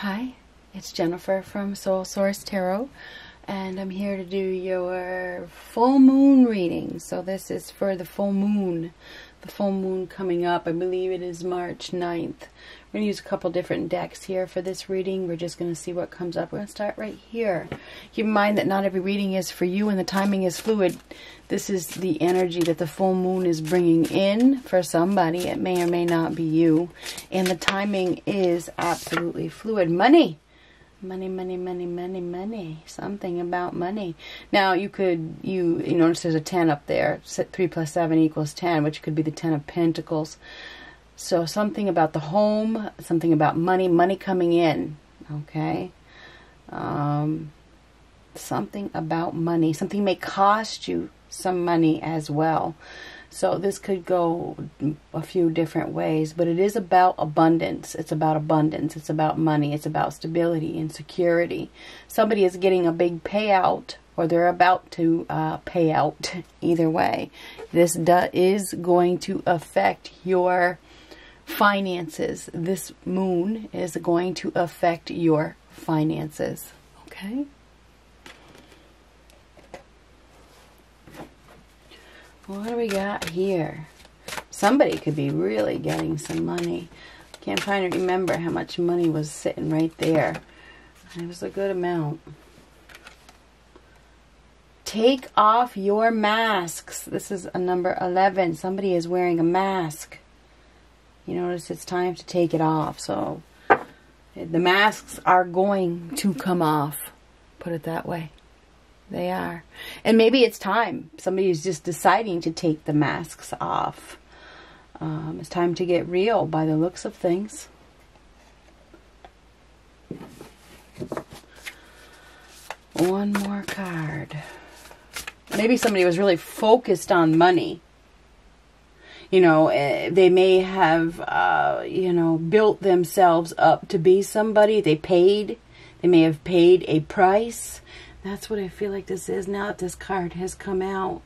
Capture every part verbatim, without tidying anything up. Hi, it's Jennifer from Soul Source Tarot, and I'm here to do your full moon reading. So this is for the full moon, the full moon coming up. I believe it is March ninth. We're going to use a couple different decks here for this reading. We're just going to see what comes up. We're going to start right here. Keep in mind that not every reading is for you and the timing is fluid. This is the energy that the full moon is bringing in for somebody. It may or may not be you. And the timing is absolutely fluid. Money. Money, money, money, money, money. Something about money. Now, you could, you, you notice there's a ten up there. three plus seven equals ten, which could be the ten of Pentacles. So something about the home, something about money, money coming in. Okay. Um, something about money. Something may cost you some money as well. So this could go a few different ways, but it is about abundance. It's about abundance. It's about money. It's about stability and security. Somebody is getting a big payout, or they're about to uh, pay out. Either way, this is going to affect your finances. This moon is going to affect your finances. Okay? What do we got here? Somebody could be really getting some money. I'm trying to remember how much money was sitting right there. It was a good amount. Take off your masks. This is a number eleven. Somebody is wearing a mask. You notice it's time to take it off. So the masks are going to come off. Put it that way. They are. And maybe it's time. Somebody is just deciding to take the masks off. Um, it's time to get real by the looks of things. One more card. Maybe somebody was really focused on money. You know, they may have, uh, you know, built themselves up to be somebody. They paid. They may have paid a price. That's what I feel like this is now that this card has come out.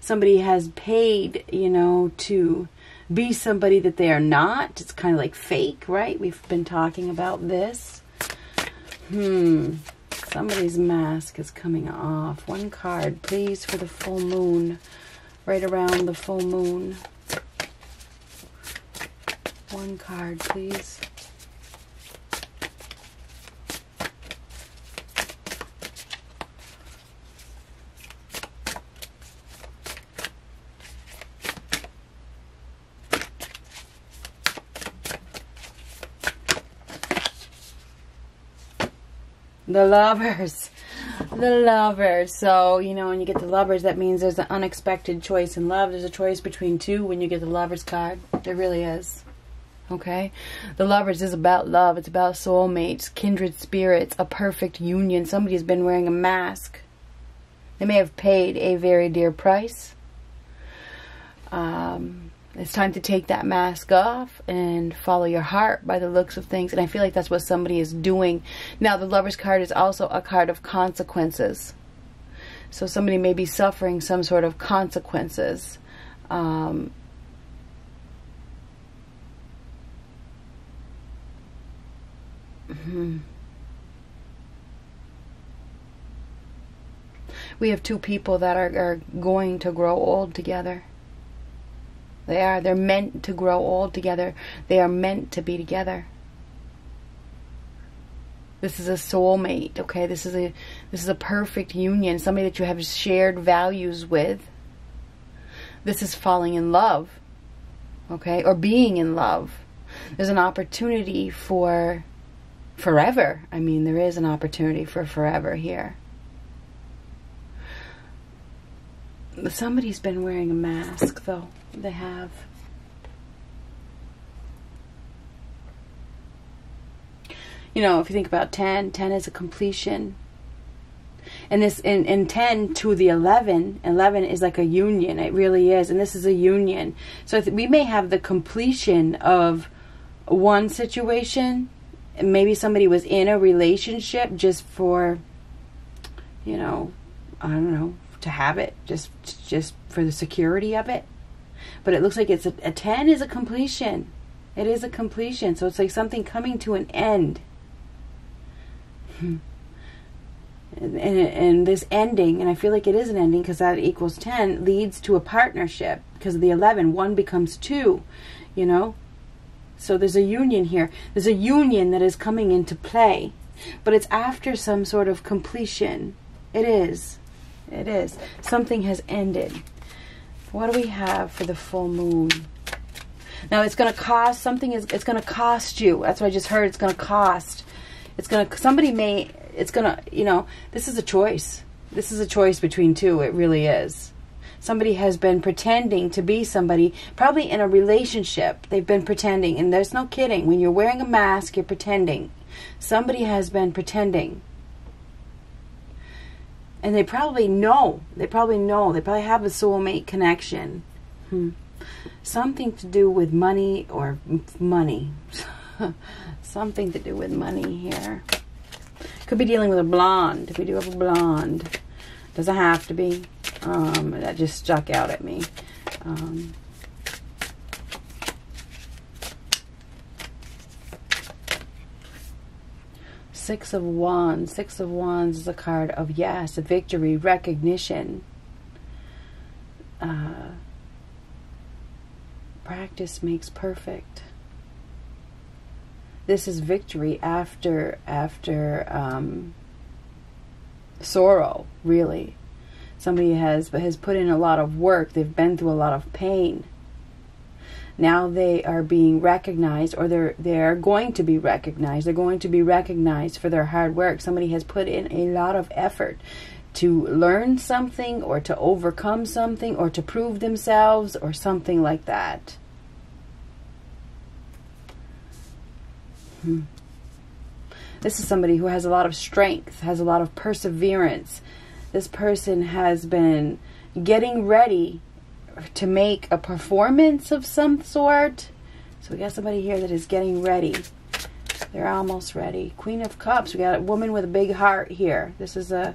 Somebody has paid, you know, to be somebody that they are not. It's kind of like fake, right? We've been talking about this. Hmm. Somebody's mask is coming off. One card, please, for the full moon. Right around the full moon. One card, please. The Lovers. The Lovers. So, you know, when you get the Lovers, that means there's an unexpected choice in love. There's a choice between two when you get the Lovers card. There really is. Okay? The Lovers is about love. It's about soulmates, kindred spirits, a perfect union. Somebody's been wearing a mask. They may have paid a very dear price. Um... It's time to take that mask off and follow your heart by the looks of things. And I feel like that's what somebody is doing. Now, the Lover's card is also a card of consequences. So somebody may be suffering some sort of consequences. Um, we have two people that are, are going to grow old together. They are. They're meant to grow old together. They are meant to be together. This is a soulmate, okay? This is a this is a perfect union. Somebody that you have shared values with. This is falling in love, okay? Or being in love. There's an opportunity for forever. I mean, there is an opportunity for forever here. Somebody's been wearing a mask, though. They have. You know, if you think about ten, ten is a completion. And this, in, in ten to the eleven, eleven is like a union. It really is. And this is a union. So if we may have the completion of one situation. Maybe somebody was in a relationship just for, you know, I don't know, to have it. Just, just for the security of it. But it looks like it's a, a ten is a completion. It is a completion. So it's like something coming to an end. and, and, and this ending, and I feel like it is an ending because that equals ten, leads to a partnership because of the eleven. One becomes two, you know. So there's a union here. There's a union that is coming into play, but it's after some sort of completion. It is. It is. Something has ended. What do we have for the full moon? Now it's going to cost something. Is it's going to cost you? That's what I just heard. It's going to cost. It's going to. Somebody may. It's going to. You know. This is a choice. This is a choice between two. It really is. Somebody has been pretending to be somebody, probably in a relationship. They've been pretending, and there's no kidding. When you're wearing a mask, you're pretending. Somebody has been pretending. And they probably know. They probably know. They probably have a soulmate connection. Hmm. Something to do with money or money. Something to do with money here. Could be dealing with a blonde. If we do have a blonde. Doesn't have to be. Um, that just stuck out at me. Um, Six of Wands. Six of Wands is a card of yes, victory, recognition. Uh, practice makes perfect. This is victory after after um, sorrow, really. Somebody has has put in a lot of work. They've been through a lot of pain. Now they are being recognized, or they're they're going to be recognized. They're going to be recognized for their hard work. Somebody has put in a lot of effort to learn something, or to overcome something, or to prove themselves, or something like that. Hmm. This is somebody who has a lot of strength, has a lot of perseverance. This person has been getting ready to make a performance of some sort. So we got somebody here that is getting ready. They're almost ready. Queen of Cups. We got a woman with a big heart here. This is a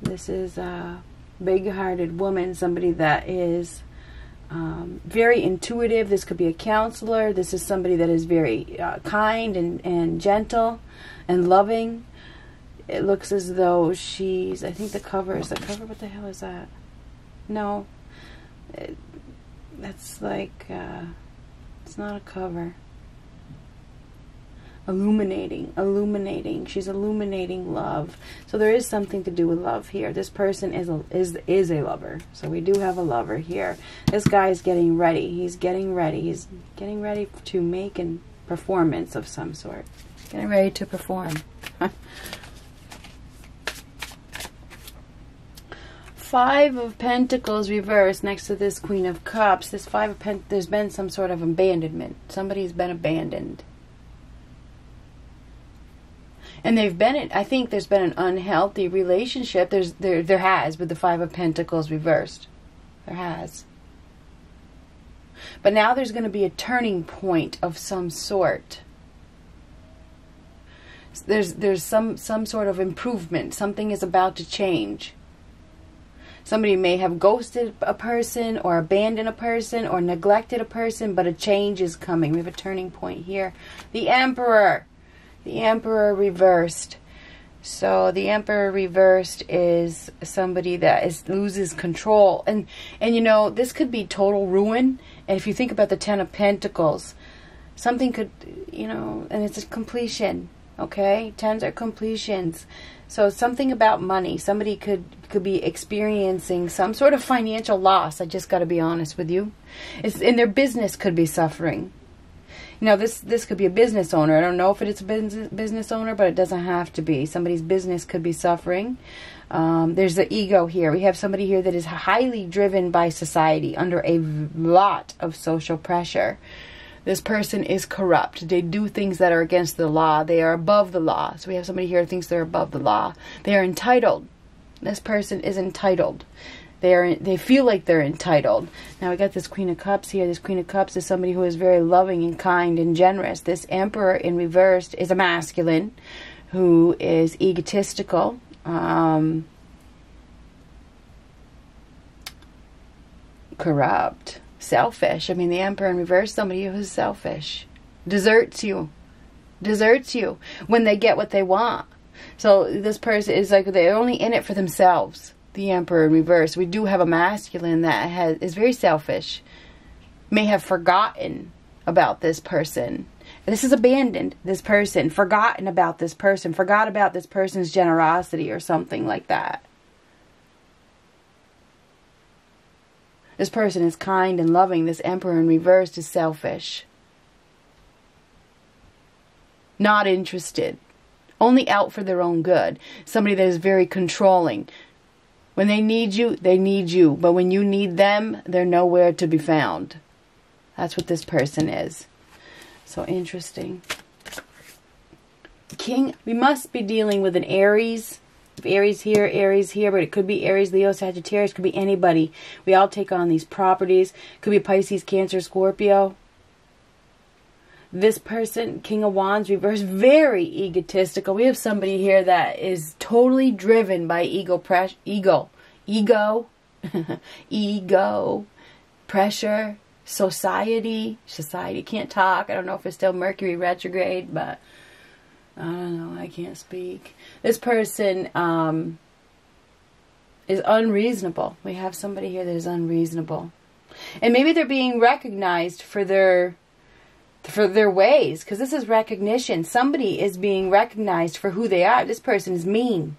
this is a big-hearted woman. Somebody that is um, very intuitive. This could be a counselor. This is somebody that is very uh, kind and and gentle and loving. It looks as though she's. I think the cover is the cover. What the hell is that? No. It, that's like uh, it's not a cover. Illuminating, illuminating. She's illuminating love. So there is something to do with love here. This person is a, is is a lover. So we do have a lover here. This guy is getting ready. He's getting ready. He's getting ready to make a performance of some sort. Getting ready to perform. Five of Pentacles reversed next to this Queen of Cups. This Five of Pentacles, there's been some sort of abandonment. Somebody's been abandoned. And they've been, I think there's been an unhealthy relationship. There's, there, there has, with the Five of Pentacles reversed. There has. But now there's going to be a turning point of some sort. There's, there's some, some sort of improvement. Something is about to change. Somebody may have ghosted a person, or abandoned a person, or neglected a person, but a change is coming. We have a turning point here. The Emperor. The Emperor reversed. So the Emperor reversed is somebody that is loses control. And, and you know, this could be total ruin. And if you think about the Ten of Pentacles, something could, you know, and it's a completion. Okay, tens are completions. So something about money. Somebody could could be experiencing some sort of financial loss. I just got to be honest with you. It's, and their business could be suffering. You know, this this could be a business owner. I don't know if it's a business business owner, but it doesn't have to be. Somebody's business could be suffering. Um, there's the ego here. We have somebody here that is highly driven by society, under a lot of social pressure. This person is corrupt. They do things that are against the law. They are above the law. So we have somebody here who thinks they're above the law. They are entitled. This person is entitled. They are. They feel like they're entitled. Now we got this Queen of Cups here. This Queen of Cups is somebody who is very loving and kind and generous. This Emperor in reverse is a masculine who is egotistical. Um, corrupt. Selfish. I mean, the Emperor in reverse, somebody who's selfish. Deserts you. Deserts you when they get what they want. So this person is like, they're only in it for themselves. The Emperor in reverse. We do have a masculine that has is very selfish. May have forgotten about this person. This is abandoned, this person. Forgotten about this person. Forgot about this person's generosity or something like that. This person is kind and loving. This Emperor in reverse is selfish. Not interested. Only out for their own good. Somebody that is very controlling. When they need you, they need you. But when you need them, they're nowhere to be found. That's what this person is. So interesting. King, we must be dealing with an Aries. Aries here, Aries here, but it could be Aries, Leo, Sagittarius, could be anybody. We all take on these properties. Could be Pisces, Cancer, Scorpio. This person, King of Wands, reverse, very egotistical. We have somebody here that is totally driven by ego pressure, ego, ego, ego, pressure, society, society. Can't talk. I don't know if it's still Mercury retrograde, but I don't know. I can't speak. This person um, is unreasonable. We have somebody here that is unreasonable, and maybe they're being recognized for their. for their ways, because this is recognition. Somebody is being recognized for who they are. This person is mean.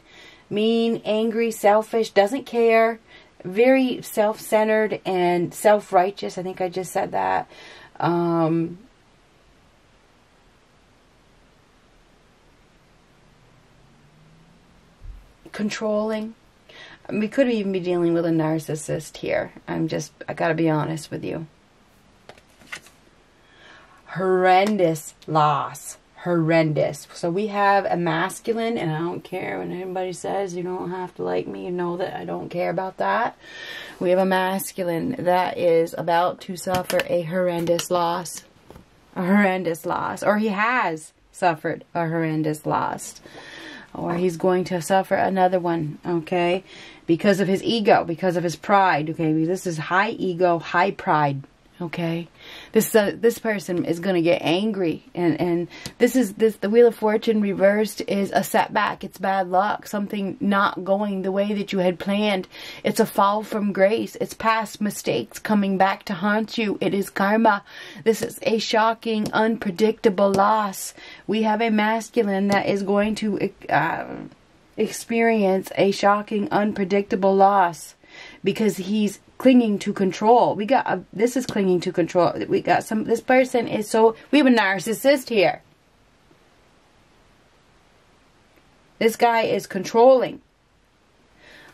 Mean, angry, selfish, doesn't care, very self-centered and self-righteous. I think I just said that. Um, controlling. We could even be dealing with a narcissist here. I'm just, I gotta be honest with you. Horrendous loss. Horrendous. So we have a masculine, and I don't care when anybody says you don't have to like me. You know that I don't care about that. We have a masculine that is about to suffer a horrendous loss. A horrendous loss. Or he has suffered a horrendous loss. Or he's going to suffer another one, okay? Because of his ego, because of his pride, okay? This is high ego, high pride. Okay, this uh, this person is going to get angry, and and this is this the Wheel of Fortune reversed is a setback. It's bad luck, something not going the way that you had planned. It's a fall from grace. It's past mistakes coming back to haunt you. It is karma. This is a shocking, unpredictable loss. We have a masculine that is going to uh, experience a shocking, unpredictable loss because he's clinging to control. We got a, this is clinging to control. We got some. This person is so. We have a narcissist here. This guy is controlling.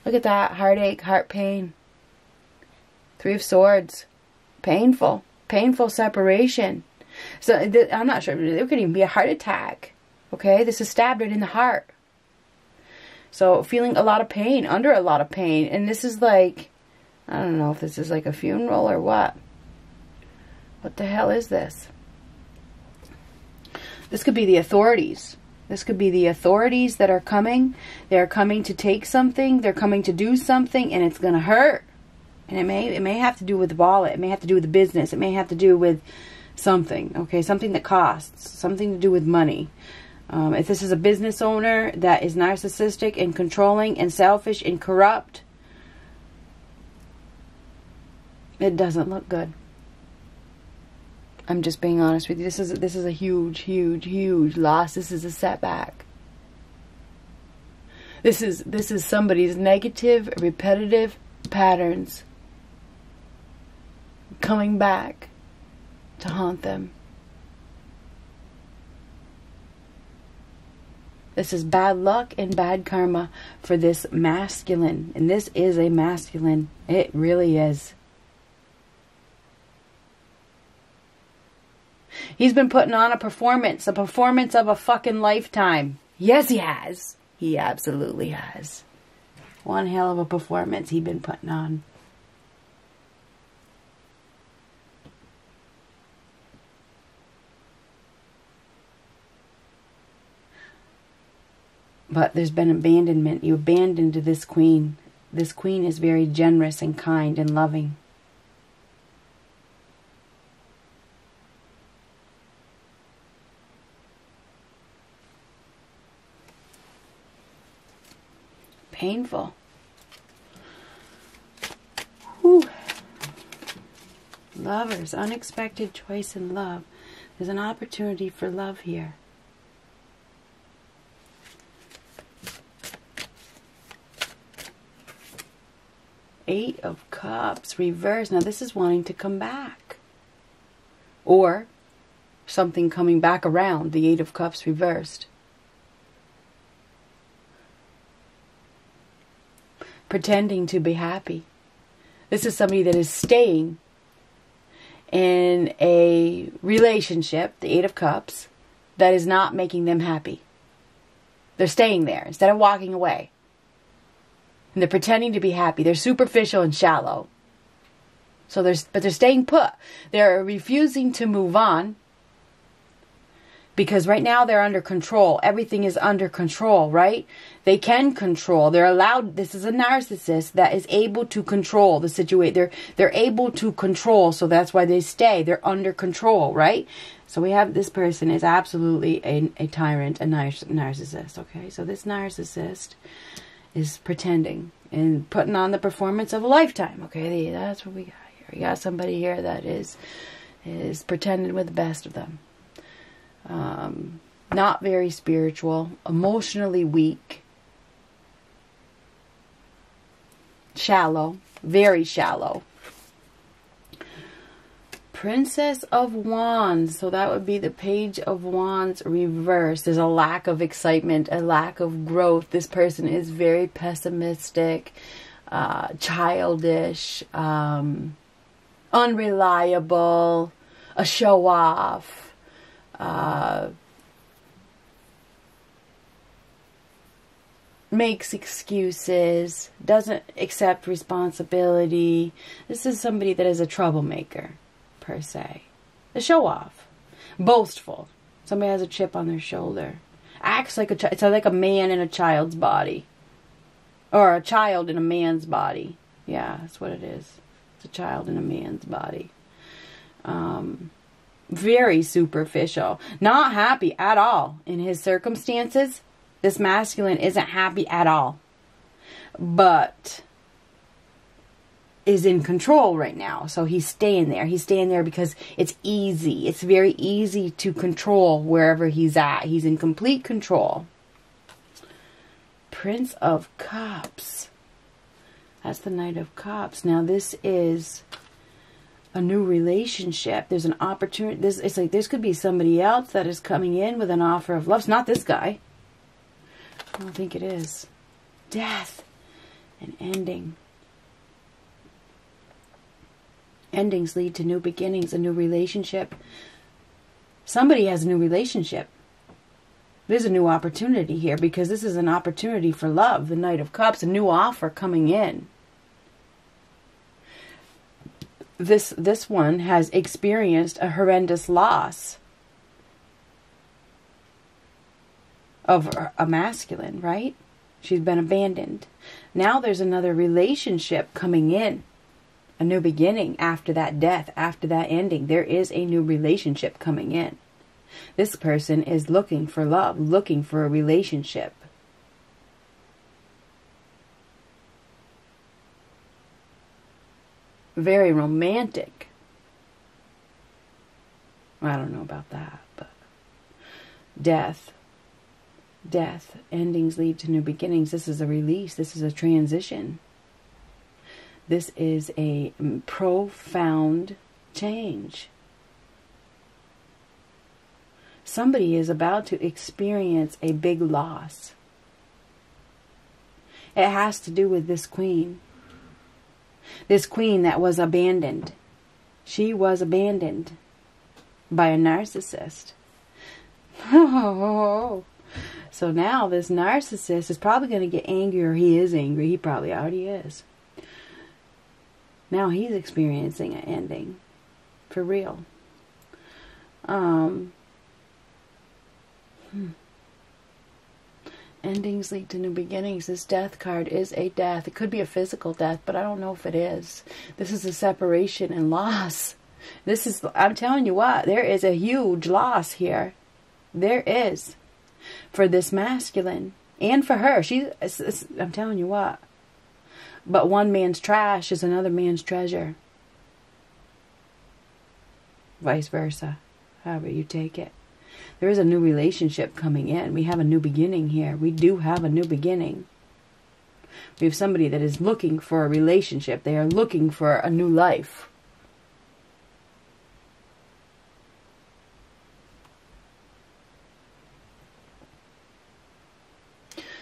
Look at that heartache, heart pain. Three of Swords, painful, painful separation. So th I'm not sure. There could even be a heart attack. Okay, this is stabbed right in the heart. So feeling a lot of pain, under a lot of pain, and this is like. I don't know if this is like a funeral or what. What the hell is this? This could be the authorities. This could be the authorities that are coming. They're coming to take something. They're coming to do something, and it's going to hurt. And it may, it may have to do with the wallet. It may have to do with the business. It may have to do with something. Okay, something that costs. Something to do with money. Um, if this is a business owner that is narcissistic and controlling and selfish and corrupt, it doesn't look good. I'm just being honest with you. This is this is a huge, huge, huge loss. This is a setback. This is this is somebody's negative, repetitive patterns coming back to haunt them. This is bad luck and bad karma for this masculine, and this is a masculine. It really is. He's been putting on a performance, a performance of a fucking lifetime. Yes, he has. He absolutely has. One hell of a performance he's been putting on. But there's been abandonment. You abandoned this queen. This queen is very generous and kind and loving. painful. Whew. Lovers, unexpected choice in love. There's an opportunity for love here. Eight of Cups, reverse. Now this is wanting to come back. Or something coming back around, the Eight of Cups reversed. Pretending to be happy. This is somebody that is staying in a relationship, the Eight of Cups, that is not making them happy. They're staying there instead of walking away. And they're pretending to be happy. They're superficial and shallow. So there's, but they're staying put. They're refusing to move on because right now they're under control. Everything is under control, right? They can control. They're allowed. This is a narcissist that is able to control the situation. They're, they're able to control. So that's why they stay. They're under control, right? So we have this person is absolutely a, a tyrant, a nar narcissist, okay? So this narcissist is pretending and putting on the performance of a lifetime. Okay, that's what we got here. We got somebody here that is is pretending with the best of them. Um, not very spiritual, emotionally weak, shallow, very shallow. Princess of Wands. So that would be the Page of Wands reversed. There's a lack of excitement, a lack of growth. This person is very pessimistic, uh, childish, um, unreliable, a show-off, uh, makes excuses, doesn't accept responsibility. This is somebody that is a troublemaker. Per se, a show-off, boastful. Somebody has a chip on their shoulder, acts like a child. It's like a man in a child's body, or a child in a man's body. Yeah, that's what it is. It's a child in a man's body. Um, very superficial. Not happy at all in his circumstances. This masculine isn't happy at all, but is in control right now. So he's staying there. He's staying there because it's easy. It's very easy to control wherever he's at. He's in complete control. Prince of Cups. That's the Knight of Cups. Now this is a new relationship. There's an opportunity. This, it's like this could be somebody else that is coming in with an offer of love. It's not this guy. I don't think it is. Death and ending. Endings lead to new beginnings, a new relationship. Somebody has a new relationship. There's a new opportunity here because this is an opportunity for love. The Knight of Cups, a new offer coming in. This, this one has experienced a horrendous loss of a masculine, right? She's been abandoned. Now there's another relationship coming in. A new beginning after that death, after that ending. There is a new relationship coming in. This person is looking for love, looking for a relationship. Very romantic. I don't know about that, but death, death, endings lead to new beginnings. This is a release. This is a transition. This is a profound change. Somebody is about to experience a big loss. It has to do with this queen. This queen that was abandoned. She was abandoned by a narcissist. Oh. So now this narcissist is probably going to get angry, or he is angry. He probably already is. Now he's experiencing an ending. For real. Um, hmm. Endings lead to new beginnings. This death card is a death. It could be a physical death, but I don't know if it is. This is a separation and loss. This is, I'm telling you what, there is a huge loss here. There is. For this masculine. And for her, she, it's, it's, I'm telling you what. But one man's trash is another man's treasure. Vice versa. However you take it. There is a new relationship coming in. We have a new beginning here. We do have a new beginning. We have somebody that is looking for a relationship. They are looking for a new life.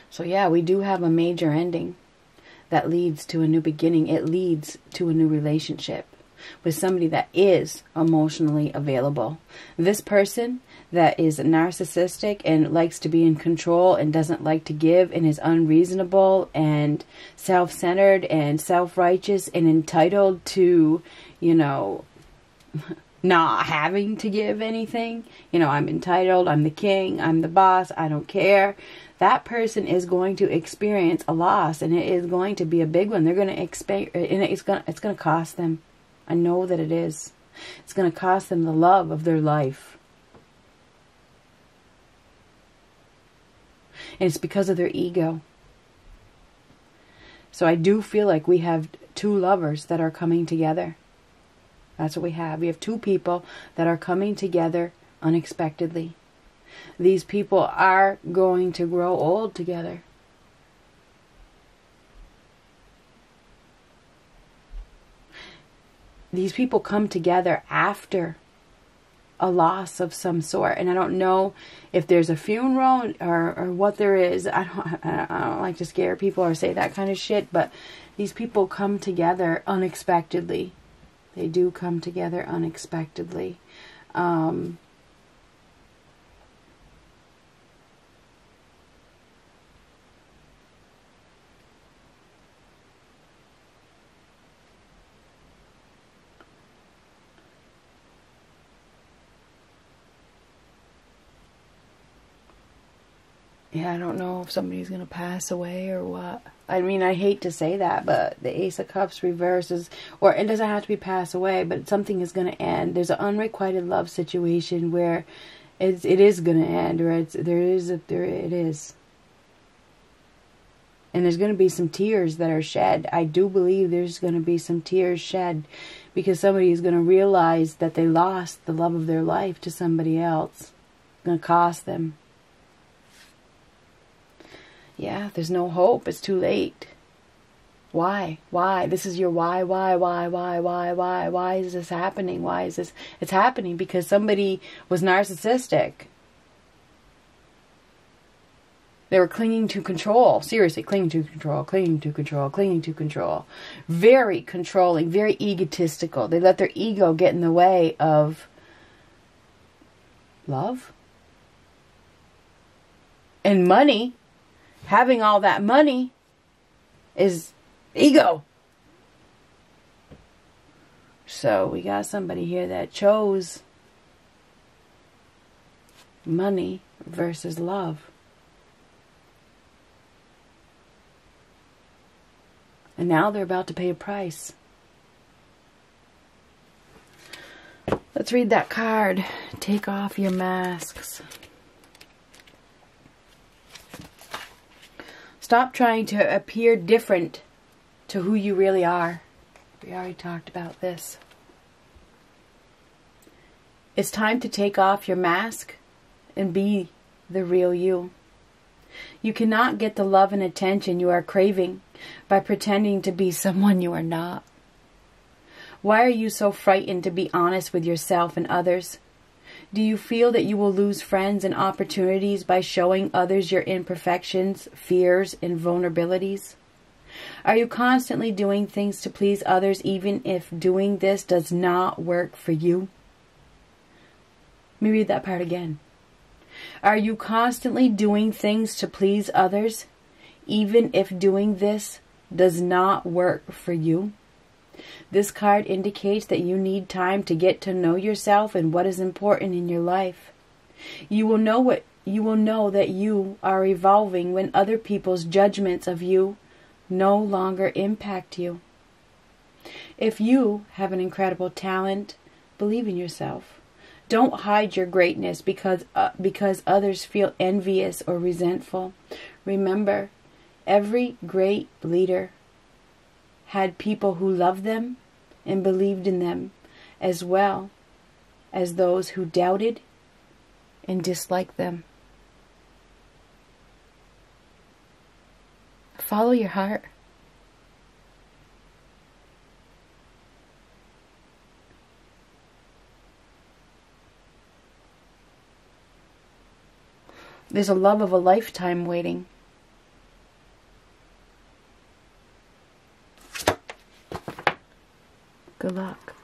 So yeah, we do have a major ending that leads to a new beginning. It leads to a new relationship with somebody that is emotionally available. This person that is narcissistic and likes to be in control and doesn't like to give and is unreasonable and self-centered and self-righteous and entitled to, you know, not having to give anything. You know, I'm entitled, I'm the king, I'm the boss, I don't care. That person is going to experience a loss, and it is going to be a big one. They're going to expect, and it's going to, it's going to cost them. I know that it is. It's going to cost them the love of their life. And it's because of their ego. So I do feel like we have two lovers that are coming together. That's what we have. We have two people that are coming together unexpectedly. These people are going to grow old together. These people come together after a loss of some sort. And I don't know if there's a funeral or, or what there is. I don't, I don't like to scare people or say that kind of shit. But these people come together unexpectedly. They do come together unexpectedly. Um... Yeah, I don't know if somebody's going to pass away or what. I mean, I hate to say that, but the Ace of Cups reverses, or it doesn't have to be pass away, but something is going to end. There's an unrequited love situation where it's, it is going to end, or it's, there is, a, there it is. And there's going to be some tears that are shed. I do believe there's going to be some tears shed because somebody is going to realize that they lost the love of their life to somebody else. It's going to cost them. Yeah, there's no hope. It's too late. Why? Why? This is your why, why, why, why, why, why, why is this happening? Why is this? It's happening because somebody was narcissistic. They were clinging to control. Seriously, clinging to control, clinging to control, clinging to control. Very controlling, very egotistical. They let their ego get in the way of love and money. Having all that money is ego. So we got somebody here that chose money versus love. And now they're about to pay a price. Let's read that card. Take off your masks. Stop trying to appear different to who you really are. We already talked about this. It's time to take off your mask and be the real you. You cannot get the love and attention you are craving by pretending to be someone you are not. Why are you so frightened to be honest with yourself and others? Do you feel that you will lose friends and opportunities by showing others your imperfections, fears, and vulnerabilities? Are you constantly doing things to please others even if doing this does not work for you? Let me read that part again. Are you constantly doing things to please others even if doing this does not work for you? This card indicates that you need time to get to know yourself and what is important in your life. You will know what you will know that you are evolving when other people's judgments of you no longer impact you. If you have an incredible talent, believe in yourself. Don't hide your greatness because uh, because others feel envious or resentful. Remember, every great leader had people who loved them and believed in them, as well as those who doubted and disliked them. Follow your heart. There's a love of a lifetime waiting. Good luck.